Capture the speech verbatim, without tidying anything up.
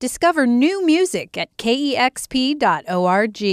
Discover new music at K E X P dot org.